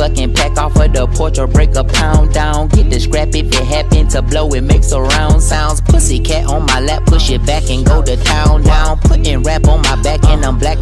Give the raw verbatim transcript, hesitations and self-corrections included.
fucking pack off of the porch or break a pound down. Get the scrap if it happen to blow, it makes a round sounds. Pussycat on my lap, push it back and go to town down. Putting rap on my back and I'm black.